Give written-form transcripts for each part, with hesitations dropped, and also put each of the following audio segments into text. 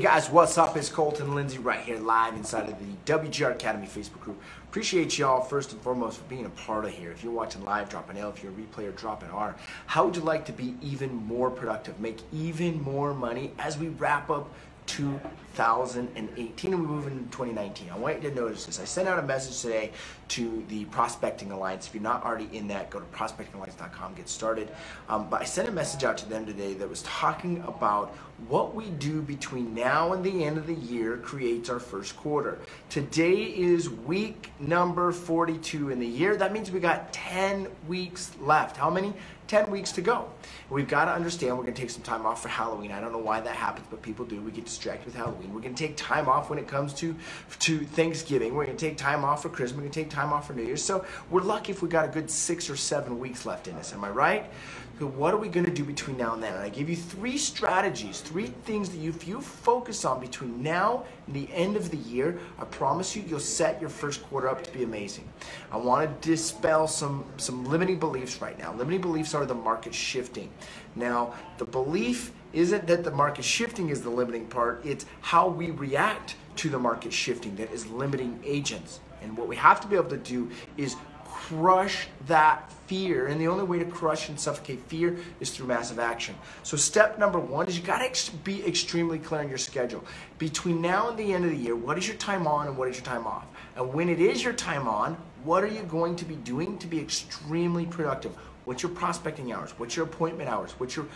Hey guys, what's up? It's Colton Lindsay right here live inside of the WGR Academy Facebook group. Appreciate y'all first and foremost for being a part of here. If you're watching live, drop an L. If you're a replayer, drop an R. How would you like to be even more productive, make even more money as we wrap up 2018 and we move into 2019. I want you to notice this. I sent out a message today to the Prospecting Alliance. If you're not already in that, go to prospectingalliance.com, get started. But I sent a message out to them today that was talking about what we do between now and the end of the year creates our first quarter. Today is week number 42 in the year. That means we got 10 weeks left. How many? 10 weeks to go. We've got to understand we're going to take some time off for Halloween. I don't know why that happens, but people do. We get distracted with Halloween. We're going to take time off when it comes to Thanksgiving. We're going to take time off for Christmas. We're going to take time off for New Year's. So we're lucky if we got a good 6 or 7 weeks left in us. Am I right? So what are we going to do between now and then? And I give you three strategies, three things that if you focus on between now and the end of the year, I promise you, you'll set your first quarter up to be amazing. I want to dispel some limiting beliefs right now. Limiting beliefs are the market shifting. Now, the belief isn't that the market shifting is the limiting part, it's how we react to the market shifting that is limiting agents. And what we have to be able to do is crush that fear, and the only way to crush and suffocate fear is through massive action. So step number one is you gotta be extremely clear on your schedule. Between now and the end of the year, what is your time on and what is your time off? And when it is your time on, what are you going to be doing to be extremely productive? What's your prospecting hours? What's your appointment hours? What's your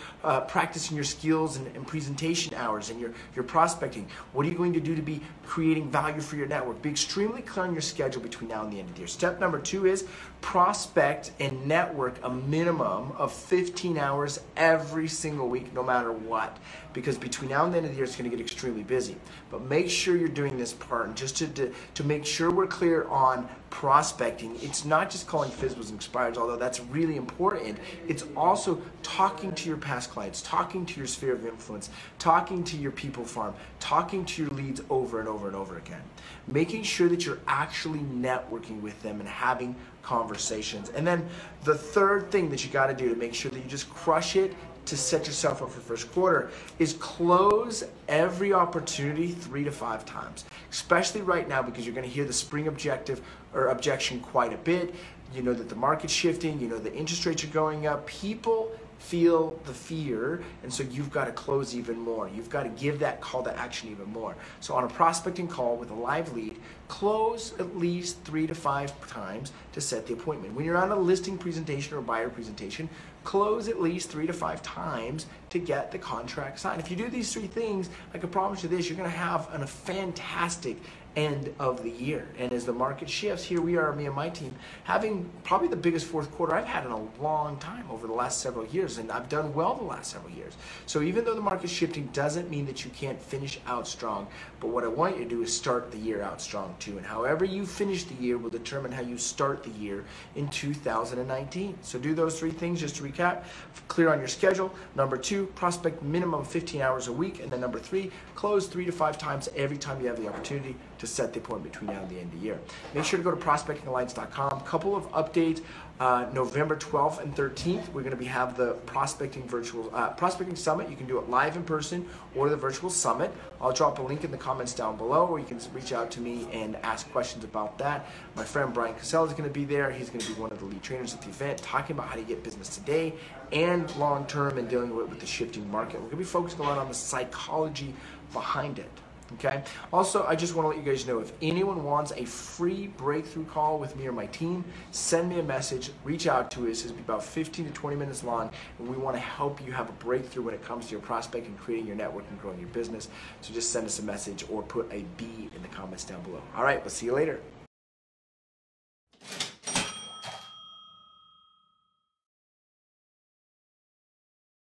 practicing your skills and presentation hours and your prospecting? What are you going to do to be creating value for your network? Be extremely clear on your schedule between now and the end of the year. Step number two is prospect and network a minimum of 15 hours every single week, no matter what, because between now and the end of the year, it's going to get extremely busy. But make sure you're doing this part, and just to make sure we're clear on prospecting. It's not just calling FISBAs and expireds, although that's really important. It's also talking to your past clients, talking to your sphere of influence, talking to your people farm, talking to your leads over and over and over again. Making sure that you're actually networking with them and having conversations. And then the third thing that you got to do to make sure that you just crush it to set yourself up for first quarter is close every opportunity 3 to 5 times, especially right now, because you're going to hear the spring objective or objection quite a bit. You know that the market's shifting, you know the interest rates are going up, people feel the fear, and so you've got to close even more. You've got to give that call to action even more. So on a prospecting call with a live lead, close at least 3 to 5 times to set the appointment. When you're on a listing presentation or buyer presentation, close at least 3 to 5 times to get the contract signed. If you do these three things, I can promise you this, you're going to have a fantastic end of the year. And as the market shifts, here we are, me and my team, having probably the biggest fourth quarter I've had in a long time over the last several years, and I've done well the last several years. So even though the market's shifting doesn't mean that you can't finish out strong, but what I want you to do is start the year out strong too, and however you finish the year will determine how you start the year in 2019. So do those three things, just to recap: clear on your schedule, number two, prospect minimum 15 hours a week, and then number three, close 3 to 5 times every time you have the opportunity to set the appointment between now and the end of the year. Make sure to go to prospectingalliance.com. Couple of updates. November 12th and 13th, we're going to have the prospecting summit. You can do it live in person or the virtual summit. I'll drop a link in the comments down below, or you can reach out to me and ask questions about that. My friend Brian Casella is going to be there. He's going to be one of the lead trainers at the event, talking about how to get business today and long term, and dealing with the shifting market. We're going to be focusing a lot on the psychology behind it. Okay. Also, I just want to let you guys know, if anyone wants a free breakthrough call with me or my team, send me a message, reach out to us. It's about 15 to 20 minutes long, and we want to help you have a breakthrough when it comes to your prospect and creating your network and growing your business. So just send us a message or put a B in the comments down below. All right, we'll see you later.